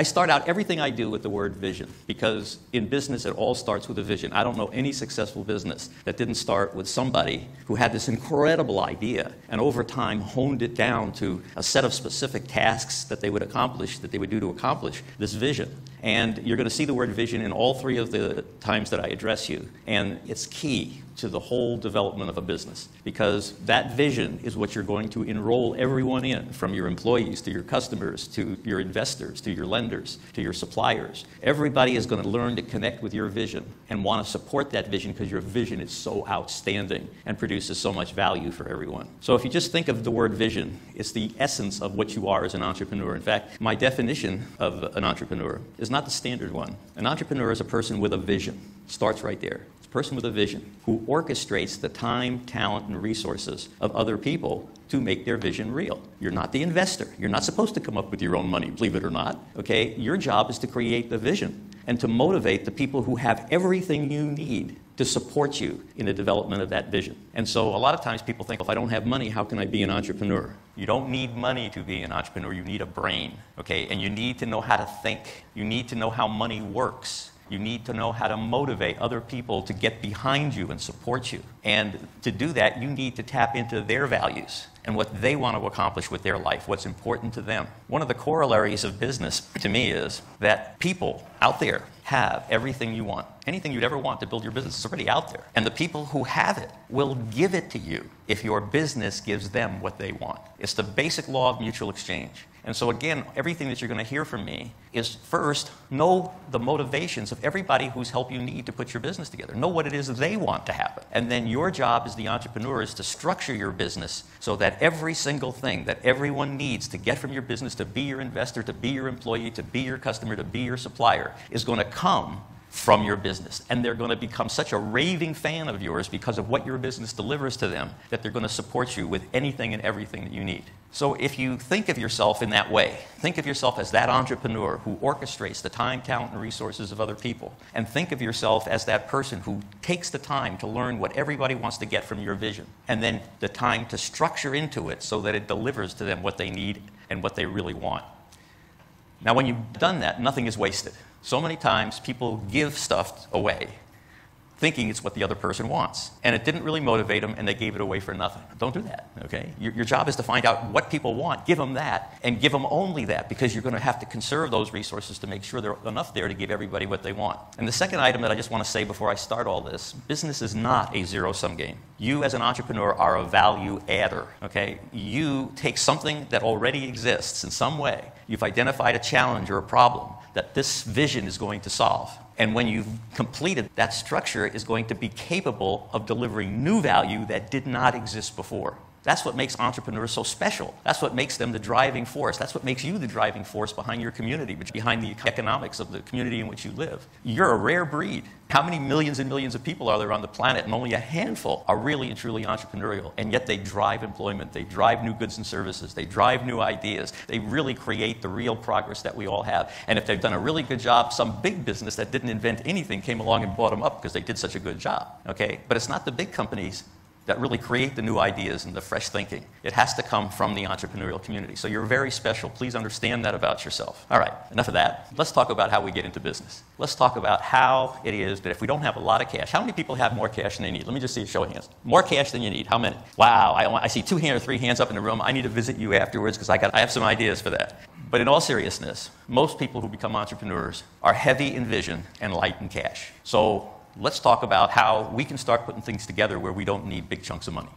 I start out everything I do with the word vision, because in business it all starts with a vision. I don't know any successful business that didn't start with somebody who had this incredible idea and over time honed it down to a set of specific tasks that they would accomplish, that they would do to accomplish this vision. And you're going to see the word vision in all three of the times that I address you. And it's key to the whole development of a business, because that vision is what you're going to enroll everyone in, from your employees to your customers to your investors to your lenders to your suppliers. Everybody is going to learn to connect with your vision and want to support that vision, because your vision is so outstanding and produces so much value for everyone. So if you just think of the word vision, it's the essence of what you are as an entrepreneur. In fact, my definition of an entrepreneur is not the standard one. An entrepreneur is a person with a vision. Starts right there. It's a person with a vision who orchestrates the time, talent, and resources of other people to make their vision real. You're not the investor. You're not supposed to come up with your own money, believe it or not. Okay? Your job is to create the vision and to motivate the people who have everything you need to support you in the development of that vision. And so a lot of times people think, well, if I don't have money, how can I be an entrepreneur? You don't need money to be an entrepreneur. You need a brain, okay? And you need to know how to think. You need to know how money works. You need to know how to motivate other people to get behind you and support you. And to do that, you need to tap into their values and what they want to accomplish with their life, what's important to them. One of the corollaries of business, to me, is that people out there have everything you want. Anything you'd ever want to build your business is already out there. And the people who have it will give it to you if your business gives them what they want. It's the basic law of mutual exchange. And so again, everything that you're going to hear from me is, first, know the motivations of everybody whose help you need to put your business together. Know what it is that they want to happen. And then your job as the entrepreneur is to structure your business so that every single thing that everyone needs to get from your business, to be your investor, to be your employee, to be your customer, to be your supplier, is going to come from your business. And they're going to become such a raving fan of yours because of what your business delivers to them that they're going to support you with anything and everything that you need. So if you think of yourself in that way, think of yourself as that entrepreneur who orchestrates the time, talent, and resources of other people, and think of yourself as that person who takes the time to learn what everybody wants to get from your vision, and then the time to structure into it so that it delivers to them what they need and what they really want. Now, when you've done that, nothing is wasted. So many times people give stuff away thinking it's what the other person wants, and it didn't really motivate them, and they gave it away for nothing. Don't do that, okay? Your job is to find out what people want, give them that, and give them only that, because you're going to have to conserve those resources to make sure there are enough there to give everybody what they want. And the second item that I just want to say before I start all this, business is not a zero-sum game. You, as an entrepreneur, are a value adder, okay? You take something that already exists in some way. You've identified a challenge or a problem that this vision is going to solve. And when you've completed, that structure is going to be capable of delivering new value that did not exist before. That's what makes entrepreneurs so special. That's what makes them the driving force. That's what makes you the driving force behind your community, behind the economics of the community in which you live. You're a rare breed. How many millions and millions of people are there on the planet? And only a handful are really and truly entrepreneurial. And yet they drive employment. They drive new goods and services. They drive new ideas. They really create the real progress that we all have. And if they've done a really good job, some big business that didn't invent anything came along and bought them up because they did such a good job. Okay? But it's not the big companies that really create the new ideas and the fresh thinking. It has to come from the entrepreneurial community. So you're very special. Please understand that about yourself. All right, enough of that. Let's talk about how we get into business. Let's talk about how it is that if we don't have a lot of cash, how many people have more cash than they need? Let me just see a show of hands. More cash than you need. How many? Wow, I see 2 hands or 3 hands up in the room. I need to visit you afterwards because I have some ideas for that. But in all seriousness, most people who become entrepreneurs are heavy in vision and light in cash. So let's talk about how we can start putting things together where we don't need big chunks of money.